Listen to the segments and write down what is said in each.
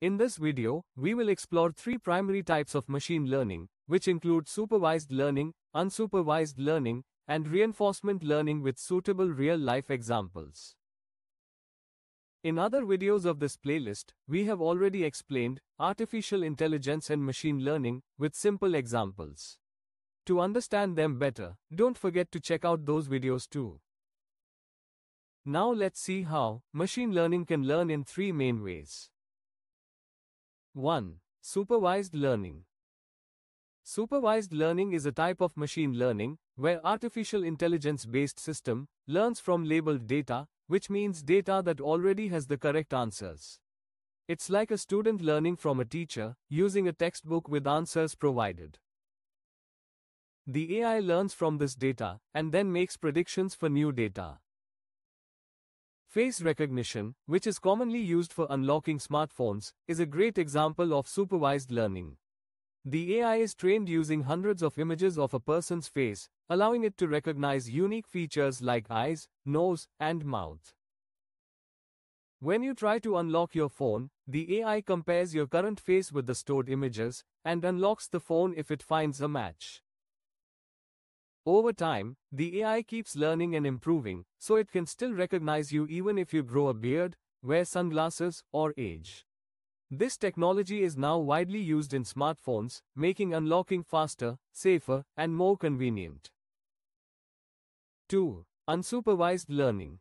In this video, we will explore three primary types of machine learning, which include supervised learning, unsupervised learning, and reinforcement learning with suitable real-life examples. In other videos of this playlist, we have already explained artificial intelligence and machine learning with simple examples. To understand them better, don't forget to check out those videos too. Now let's see how machine learning can learn in three main ways. 1. Supervised learning. Supervised learning is a type of machine learning where artificial intelligence-based system learns from labeled data, which means data that already has the correct answers. It's like a student learning from a teacher, using a textbook with answers provided. The AI learns from this data and then makes predictions for new data. Face recognition, which is commonly used for unlocking smartphones, is a great example of supervised learning. The AI is trained using hundreds of images of a person's face, allowing it to recognize unique features like eyes, nose, and mouth. When you try to unlock your phone, the AI compares your current face with the stored images and unlocks the phone if it finds a match. Over time, the AI keeps learning and improving, so it can still recognize you even if you grow a beard, wear sunglasses, or age. This technology is now widely used in smartphones, making unlocking faster, safer, and more convenient. 2. Unsupervised learning.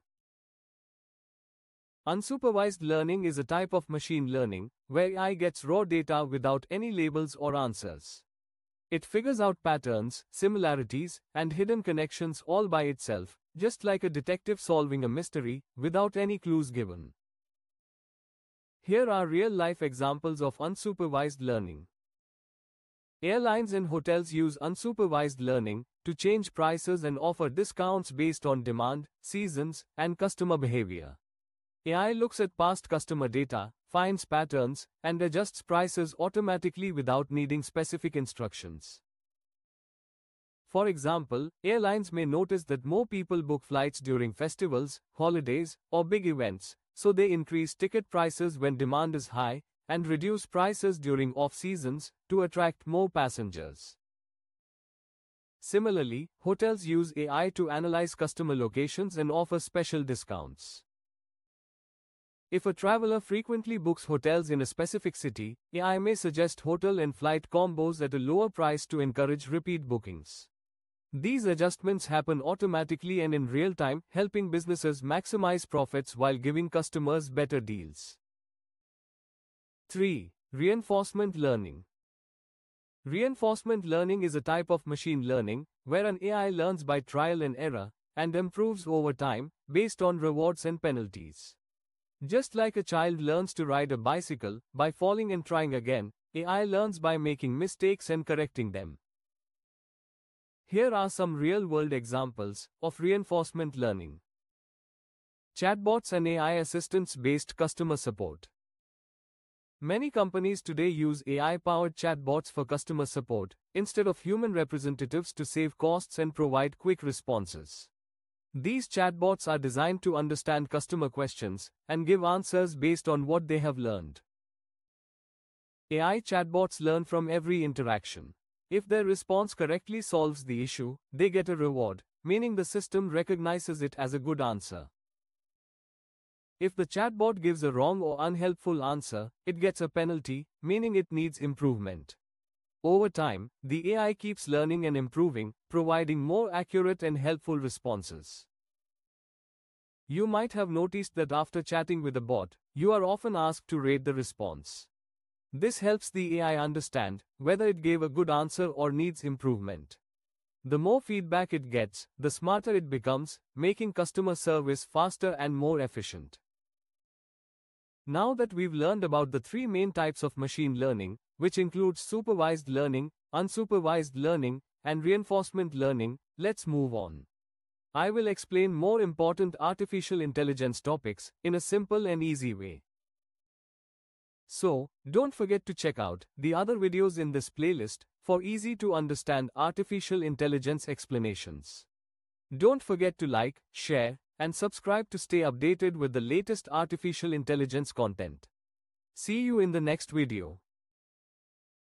Unsupervised learning is a type of machine learning where AI gets raw data without any labels or answers. It figures out patterns, similarities, and hidden connections all by itself, just like a detective solving a mystery, without any clues given. Here are real-life examples of unsupervised learning. Airlines and hotels use unsupervised learning to change prices and offer discounts based on demand, seasons, and customer behavior. AI looks at past customer data, finds patterns, and adjusts prices automatically without needing specific instructions. For example, airlines may notice that more people book flights during festivals, holidays, or big events, so they increase ticket prices when demand is high and reduce prices during off-seasons to attract more passengers. Similarly, hotels use AI to analyze customer locations and offer special discounts. If a traveler frequently books hotels in a specific city, AI may suggest hotel and flight combos at a lower price to encourage repeat bookings. These adjustments happen automatically and in real time, helping businesses maximize profits while giving customers better deals. 3. Reinforcement learning. Reinforcement learning is a type of machine learning where an AI learns by trial and error and improves over time based on rewards and penalties. Just like a child learns to ride a bicycle by falling and trying again, AI learns by making mistakes and correcting them. Here are some real-world examples of reinforcement learning. Chatbots and AI assistance-based customer support. Many companies today use AI-powered chatbots for customer support instead of human representatives to save costs and provide quick responses. These chatbots are designed to understand customer questions and give answers based on what they have learned. AI chatbots learn from every interaction. If their response correctly solves the issue, they get a reward, meaning the system recognizes it as a good answer. If the chatbot gives a wrong or unhelpful answer, it gets a penalty, meaning it needs improvement. Over time, the AI keeps learning and improving, providing more accurate and helpful responses. You might have noticed that after chatting with a bot, you are often asked to rate the response. This helps the AI understand whether it gave a good answer or needs improvement. The more feedback it gets, the smarter it becomes, making customer service faster and more efficient. Now that we've learned about the three main types of machine learning, which includes supervised learning, unsupervised learning, and reinforcement learning, let's move on. I will explain more important artificial intelligence topics in a simple and easy way. So, don't forget to check out the other videos in this playlist for easy-to-understand artificial intelligence explanations. Don't forget to like, share, and subscribe to stay updated with the latest artificial intelligence content. See you in the next video.